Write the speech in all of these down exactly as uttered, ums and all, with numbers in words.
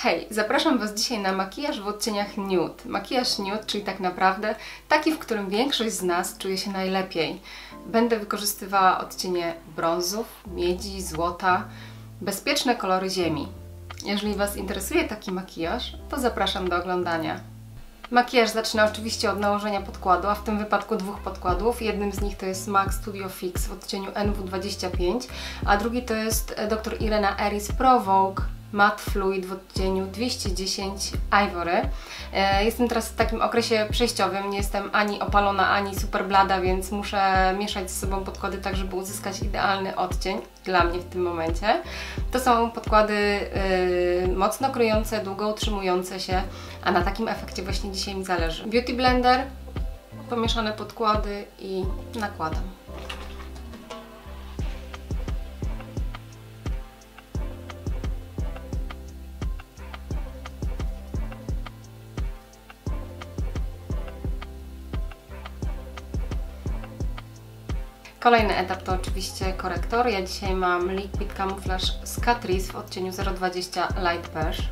Hej, zapraszam Was dzisiaj na makijaż w odcieniach nude. Makijaż nude, czyli tak naprawdę taki, w którym większość z nas czuje się najlepiej. Będę wykorzystywała odcienie brązów, miedzi, złota, bezpieczne kolory ziemi. Jeżeli Was interesuje taki makijaż, to zapraszam do oglądania. Makijaż zaczyna oczywiście od nałożenia podkładu, a w tym wypadku dwóch podkładów. Jednym z nich to jest M A C Studio Fix w odcieniu N W dwadzieścia pięć, a drugi to jest dr Irena Eris Pro Vogue Matte Fluid w odcieniu dwieście dziesięć Ivory. Jestem teraz w takim okresie przejściowym, nie jestem ani opalona, ani super blada, więc muszę mieszać ze sobą podkłady tak, żeby uzyskać idealny odcień dla mnie w tym momencie. To są podkłady yy, mocno kryjące, długo utrzymujące się, a na takim efekcie właśnie dzisiaj mi zależy. Beauty Blender, pomieszane podkłady i nakładam. Kolejny etap to oczywiście korektor. Ja dzisiaj mam Liquid Camouflage z Catrice w odcieniu zero dwadzieścia Light Beige.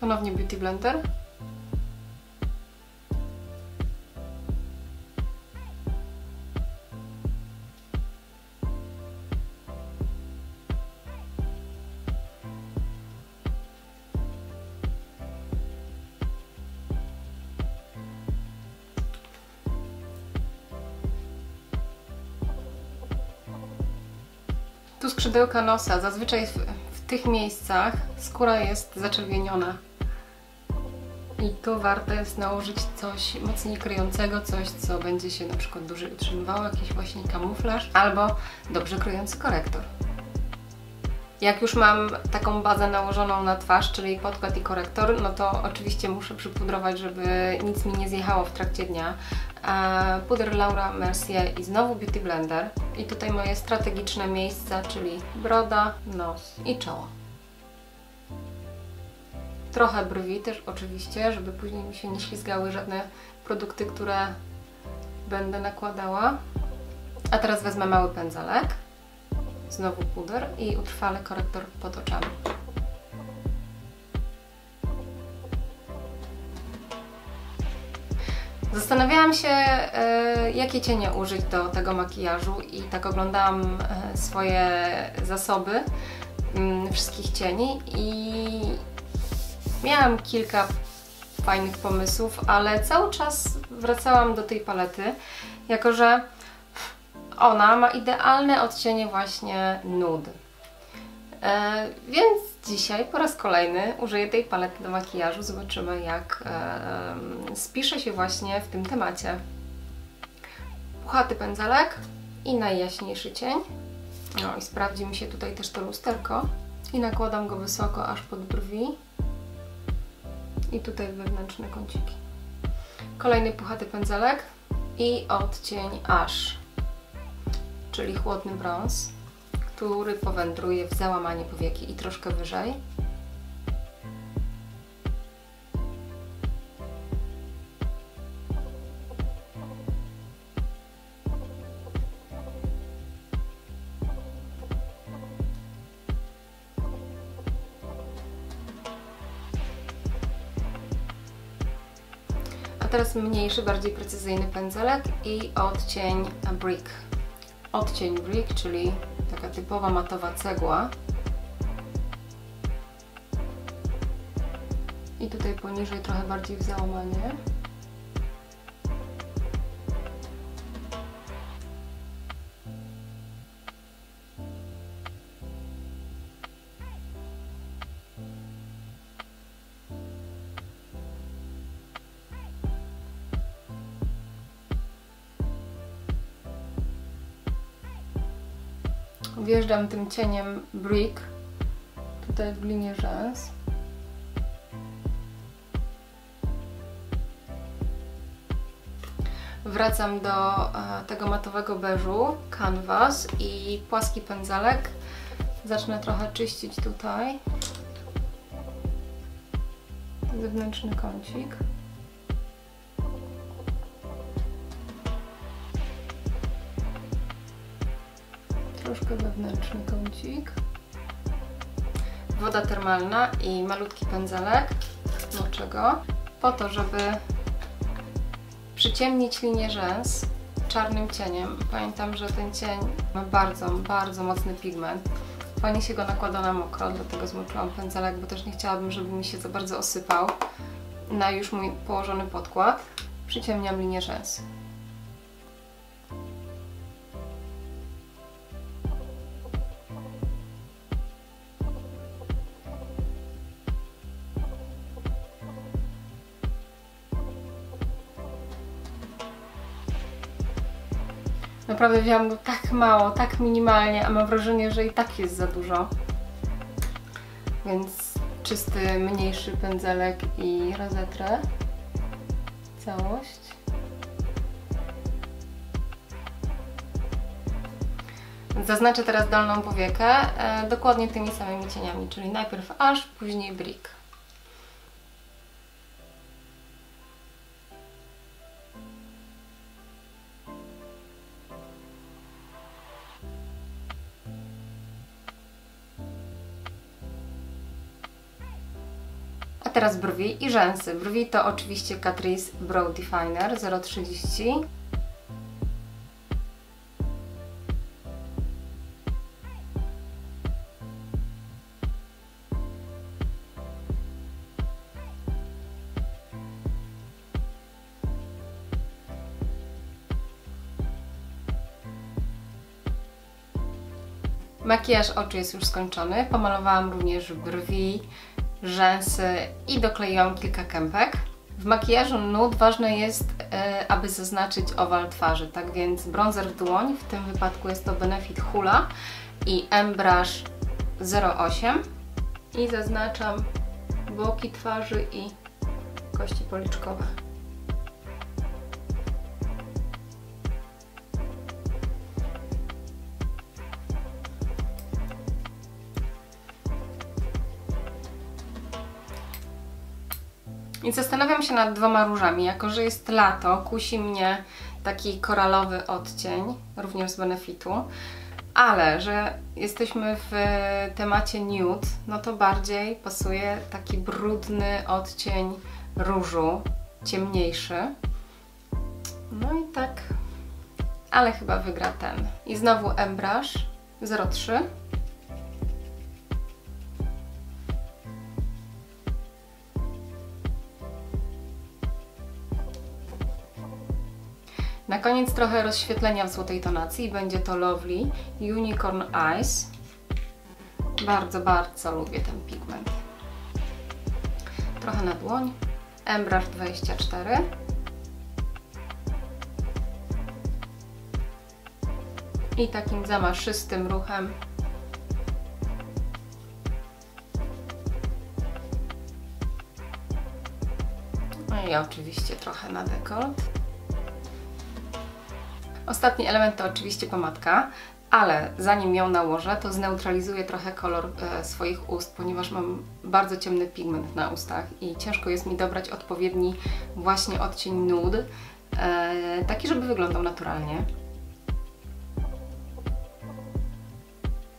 Ponownie Beauty Blender. Tu skrzydełka nosa. Zazwyczaj w, w tych miejscach skóra jest zaczerwieniona. I tu warto jest nałożyć coś mocniej kryjącego, coś, co będzie się na przykład dłużej utrzymywało, jakiś właśnie kamuflaż albo dobrze kryjący korektor. Jak już mam taką bazę nałożoną na twarz, czyli podkład i korektor, no to oczywiście muszę przypudrować, żeby nic mi nie zjechało w trakcie dnia. Puder Laura Mercier i znowu Beauty Blender. I tutaj moje strategiczne miejsca, czyli broda, nos i czoło. Trochę brwi też oczywiście, żeby później mi się nie ślizgały żadne produkty, które będę nakładała. A teraz wezmę mały pędzelek. Znowu puder i utrwalę korektor pod oczami. Zastanawiałam się, jakie cienie użyć do tego makijażu i tak oglądałam swoje zasoby wszystkich cieni i miałam kilka fajnych pomysłów, ale cały czas wracałam do tej palety, jako że ona ma idealne odcienie właśnie nude. E, więc dzisiaj po raz kolejny użyję tej palety do makijażu. Zobaczymy, jak e, spiszę się właśnie w tym temacie. Puchaty pędzelek i najjaśniejszy cień. No i sprawdzi mi się tutaj też to lusterko. I nakładam go wysoko, aż pod brwi. I tutaj wewnętrzne kąciki. Kolejny puchaty pędzelek i odcień aż, czyli chłodny brąz, który powędruje w załamanie powieki i troszkę wyżej. A teraz mniejszy, bardziej precyzyjny pędzelek i odcień Brick. Odcień Brick, czyli taka typowa matowa cegła. I tutaj poniżej trochę bardziej w załamanie. Wjeżdżam tym cieniem Brick, tutaj w linię rzęs. Wracam do tego matowego beżu, Canvas i płaski pędzelek. Zacznę trochę czyścić tutaj zewnętrzny kącik. troszkę wewnętrzny kącik. Woda termalna i malutki pędzelek moczego, po to, żeby przyciemnić linię rzęs czarnym cieniem. Pamiętam, że ten cień ma bardzo, bardzo mocny pigment. Fajnie się go nakłada na mokro, dlatego zmoczyłam pędzelek, bo też nie chciałabym, żeby mi się za bardzo osypał na już mój położony podkład. Przyciemniam linię rzęs. Naprawdę wzięłam go tak mało, tak minimalnie, a mam wrażenie, że i tak jest za dużo. Więc czysty, mniejszy pędzelek i rozetrę całość. Zaznaczę teraz dolną powiekę e, dokładnie tymi samymi cieniami, czyli najpierw aż, później brick. Teraz brwi i rzęsy. Brwi to oczywiście Catrice Brow Definer zero trzydzieści. Makijaż oczu jest już skończony. Pomalowałam również brwi, rzęsy i dokleiłam kilka kępek. W makijażu nude ważne jest, yy, aby zaznaczyć owal twarzy, tak więc bronzer w dłoń, w tym wypadku jest to Benefit Hula i M-Brush zero osiem, i zaznaczam boki twarzy i kości policzkowe. I zastanawiam się nad dwoma różami. Jako że jest lato, kusi mnie taki koralowy odcień, również z Benefitu, ale że jesteśmy w temacie nude, no to bardziej pasuje taki brudny odcień różu, ciemniejszy. No i tak, ale chyba wygra ten. I znowu M-Brush zero trzy. Na koniec trochę rozświetlenia w złotej tonacji, będzie to Lovely Unicorn Eyes. Bardzo, bardzo lubię ten pigment. Trochę na dłoń, M-Brush dwadzieścia cztery. I takim zamaszystym ruchem no i oczywiście trochę na dekolt. Ostatni element to oczywiście pomadka, ale zanim ją nałożę, to zneutralizuję trochę kolor e, swoich ust, ponieważ mam bardzo ciemny pigment na ustach i ciężko jest mi dobrać odpowiedni właśnie odcień nude, e, taki, żeby wyglądał naturalnie.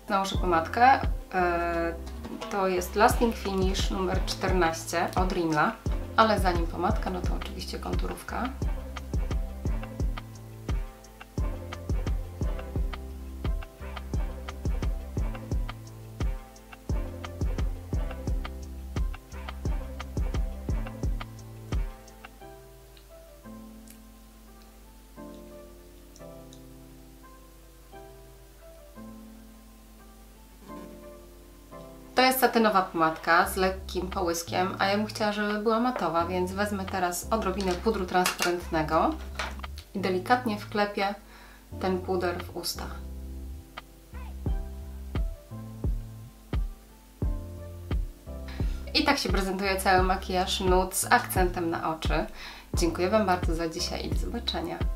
Nałożę pomadkę, e, to jest Lasting Finish numer czternaście od Rimmela, ale zanim pomadka, no to oczywiście konturówka. To jest satynowa pomadka z lekkim połyskiem, a ja bym chciała, żeby była matowa, więc wezmę teraz odrobinę pudru transparentnego i delikatnie wklepię ten puder w usta. I tak się prezentuje cały makijaż nude z akcentem na oczy. Dziękuję Wam bardzo za dzisiaj i do zobaczenia.